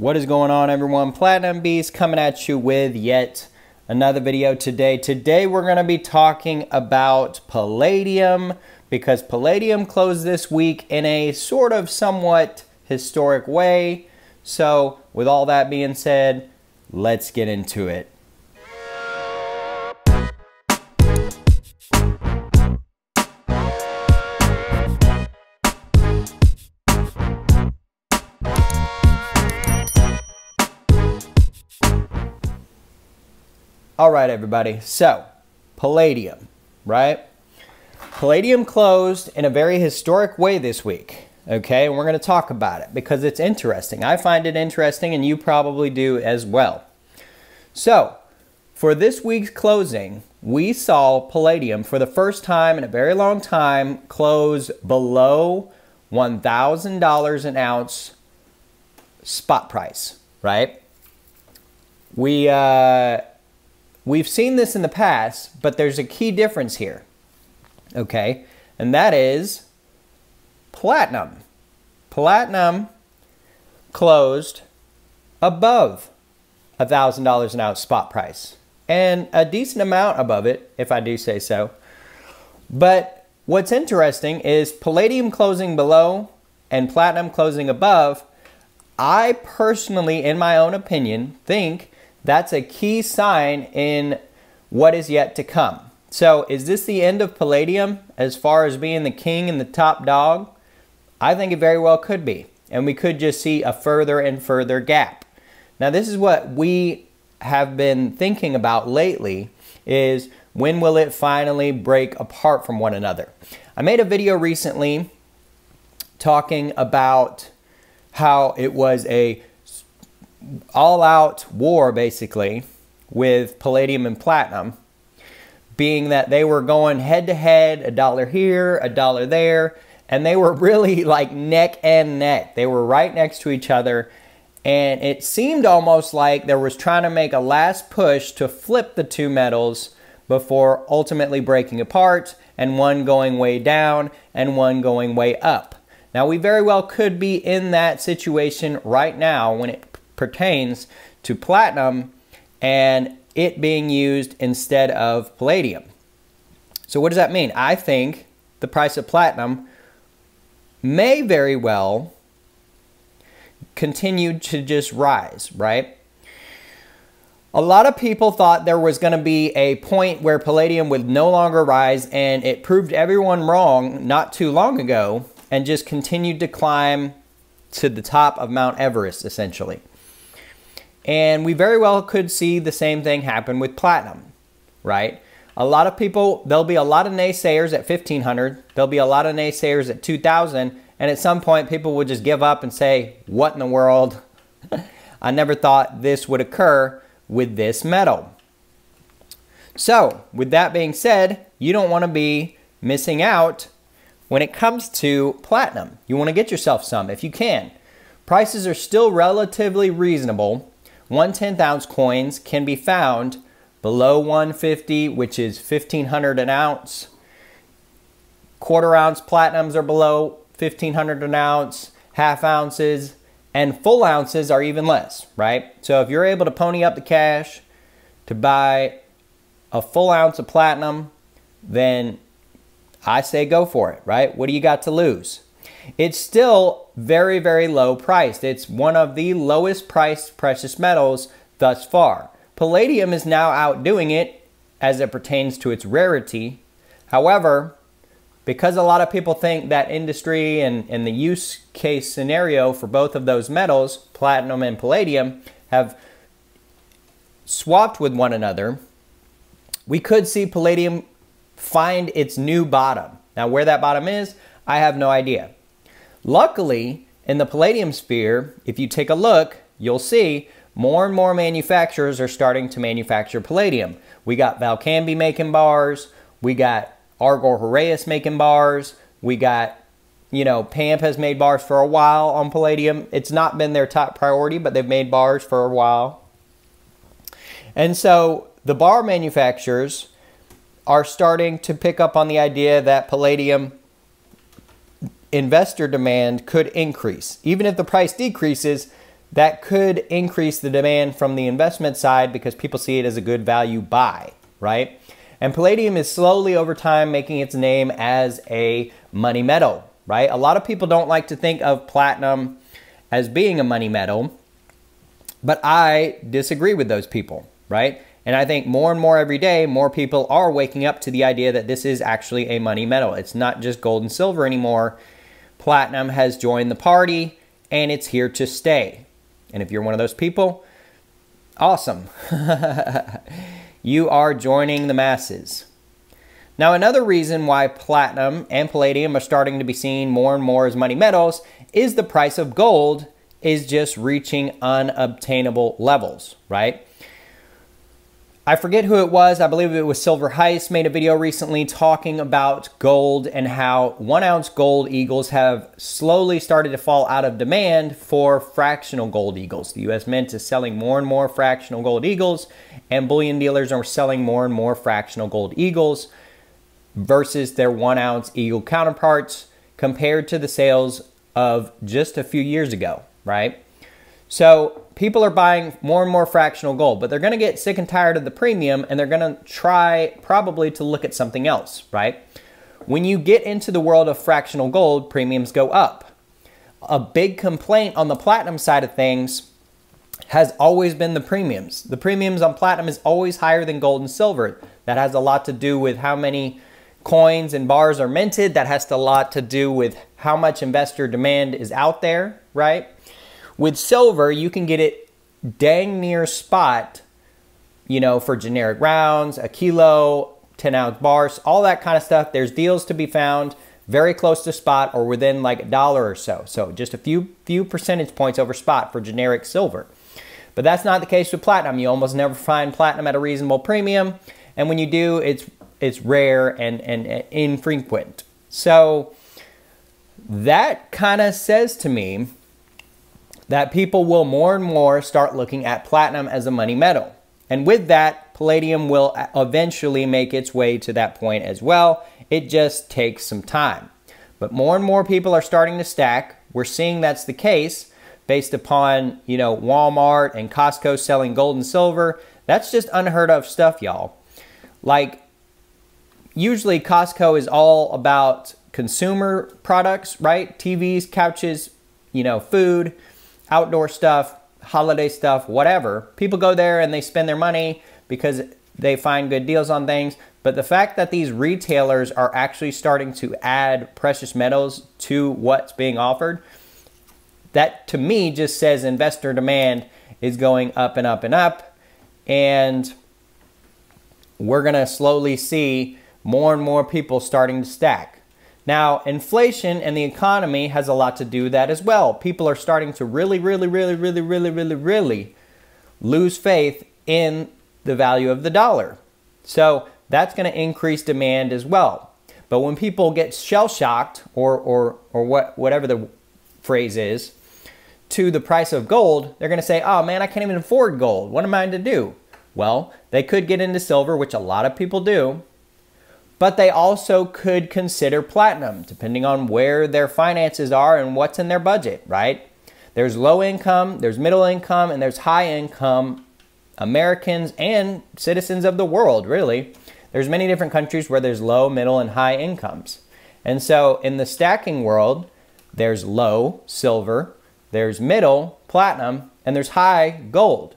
What is going on, everyone? Platinum Beast coming at you with yet another video today. Today we're going to be talking about Palladium, because Palladium closed this week in a sort of somewhat historic way. So with all that being said, let's get into it. All right, everybody, so Palladium, right? Palladium closed in a very historic way this week, okay? And we're going to talk about it because it's interesting. I find it interesting, and you probably do as well. So, for this week's closing, we saw Palladium for the first time in a very long time close below $1,000 an ounce spot price, right? We've seen this in the past, but there's a key difference here, okay? And that is platinum. Platinum closed above $1,000 an ounce spot price, and a decent amount above it, if I do say so. But what's interesting is palladium closing below and platinum closing above. I personally, in my own opinion, think that's a key sign in what is yet to come. So is this the end of palladium as far as being the king and the top dog? I think it very well could be. And we could just see a further and further gap. Now, this is what we have been thinking about lately, is when will it finally break apart from one another? I made a video recently talking about how it was a all-out war, basically, with palladium and platinum, being that they were going head-to-head, a dollar here, a dollar there, and they were really like neck and neck. They were right next to each other, and it seemed almost like there was trying to make a last push to flip the two metals before ultimately breaking apart, and one going way down and one going way up. Now, we very well could be in that situation right now when it pertains to platinum and it being used instead of palladium. So what does that mean? I think the price of platinum may very well continue to just rise, right? A lot of people thought there was going to be a point where palladium would no longer rise, and it proved everyone wrong not too long ago and just continued to climb to the top of Mount Everest, essentially. And we very well could see the same thing happen with platinum, right? A lot of people, there'll be a lot of naysayers at 1,500. There'll be a lot of naysayers at 2,000. And at some point, people will just give up and say, what in the world? I never thought this would occur with this metal. So with that being said, you don't want to be missing out when it comes to platinum. You want to get yourself some if you can. Prices are still relatively reasonable. 1/10 ounce coins can be found below 150, which is 1,500 an ounce. 1/4 ounce platinums are below 1,500 an ounce. 1/2 ounces and full ounces are even less, right? So if you're able to pony up the cash to buy a full ounce of platinum, then I say go for it, right? What do you got to lose? It's still very, very low priced. It's one of the lowest priced precious metals thus far. Palladium is now outdoing it as it pertains to its rarity. However, because a lot of people think that industry and the use case scenario for both of those metals, platinum and palladium, have swapped with one another, we could see palladium find its new bottom. Now, where that bottom is, I have no idea. Luckily, in the palladium sphere, if you take a look, you'll see more and more manufacturers are starting to manufacture palladium. We got Valcambi making bars. We got Argor Horaeus making bars. We got, you know, PAMP has made bars for a while on palladium. It's not been their top priority, but they've made bars for a while. And so the bar manufacturers are starting to pick up on the idea that palladium investor demand could increase. Even if the price decreases, that could increase the demand from the investment side because people see it as a good value buy, right? And palladium is slowly over time making its name as a money metal, right? A lot of people don't like to think of platinum as being a money metal, but I disagree with those people, right? And I think more and more every day, more people are waking up to the idea that this is actually a money metal. It's not just gold and silver anymore. Platinum has joined the party and it's here to stay. And if you're one of those people, awesome. You are joining the masses. Now, another reason why platinum and palladium are starting to be seen more and more as money metals is the price of gold is just reaching unobtainable levels, right? I forget who it was. I believe it was Silver Heist made a video recently talking about gold and how 1 ounce gold eagles have slowly started to fall out of demand for fractional gold eagles. The U.S. Mint is selling more and more fractional gold eagles, and bullion dealers are selling more and more fractional gold eagles versus their 1 ounce eagle counterparts compared to the sales of just a few years ago, right? So people are buying more and more fractional gold, but they're going to get sick and tired of the premium and they're going to try probably to look at something else, right? When you get into the world of fractional gold, premiums go up. A big complaint on the platinum side of things has always been the premiums. The premiums on platinum is always higher than gold and silver. That has a lot to do with how many coins and bars are minted. That has a lot to do with how much investor demand is out there, right? With silver, you can get it dang near spot, you know, for generic rounds, a kilo, 10-ounce bars, all that kind of stuff. There's deals to be found very close to spot or within like $1 or so. So just a few percentage points over spot for generic silver. But that's not the case with platinum. You almost never find platinum at a reasonable premium. And when you do, it's rare and infrequent. So that kind of says to me that people will more and more start looking at platinum as a money metal. And with that, palladium will eventually make its way to that point as well. It just takes some time. But more and more people are starting to stack. We're seeing that's the case based upon, you know, Walmart and Costco selling gold and silver. That's just unheard of stuff, y'all. Like, usually Costco is all about consumer products, right? TVs, couches, you know, food, outdoor stuff, holiday stuff, whatever. People go there and they spend their money because they find good deals on things. But the fact that these retailers are actually starting to add precious metals to what's being offered, that to me just says investor demand is going up and up and up. And we're gonna slowly see more and more people starting to stack. Now, inflation and the economy has a lot to do with that as well. People are starting to really lose faith in the value of the dollar. So that's going to increase demand as well. But when people get shell-shocked or whatever the phrase is to the price of gold, they're going to say, oh man, I can't even afford gold. What am I to do? Well, they could get into silver, which a lot of people do. But they also could consider platinum, depending on where their finances are and what's in their budget, right? There's low income, there's middle income, and there's high income Americans and citizens of the world, really. There's many different countries where there's low, middle, and high incomes. And so in the stacking world, there's low, silver, there's middle, platinum, and there's high, gold.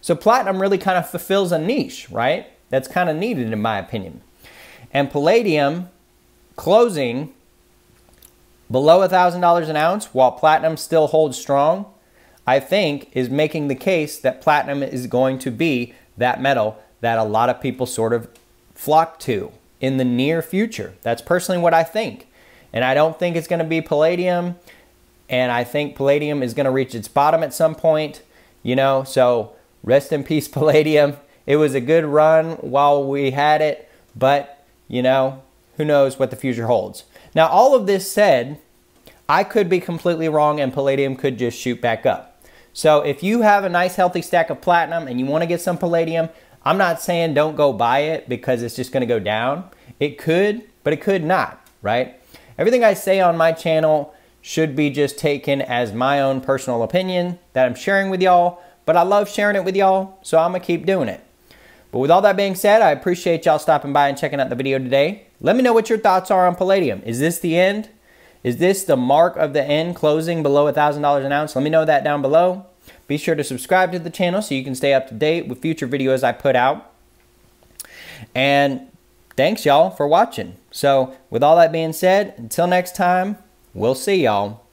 So platinum really kind of fulfills a niche, right? That's kind of needed in my opinion. And palladium closing below $1,000 an ounce while platinum still holds strong, I think is making the case that platinum is going to be that metal that a lot of people sort of flock to in the near future. That's personally what I think. And I don't think it's going to be palladium. And I think palladium is going to reach its bottom at some point, you know, so rest in peace, palladium. It was a good run while we had it, but you know, who knows what the future holds. Now, all of this said, I could be completely wrong and palladium could just shoot back up. So if you have a nice healthy stack of platinum and you want to get some palladium, I'm not saying don't go buy it because it's just going to go down. It could, but it could not, right? Everything I say on my channel should be just taken as my own personal opinion that I'm sharing with y'all, but I love sharing it with y'all, so I'm gonna keep doing it. But with all that being said, I appreciate y'all stopping by and checking out the video today. Let me know what your thoughts are on Palladium. Is this the end? Is this the mark of the end, closing below $1,000 an ounce? Let me know that down below. Be sure to subscribe to the channel so you can stay up to date with future videos I put out. And thanks y'all for watching. So with all that being said, until next time, we'll see y'all.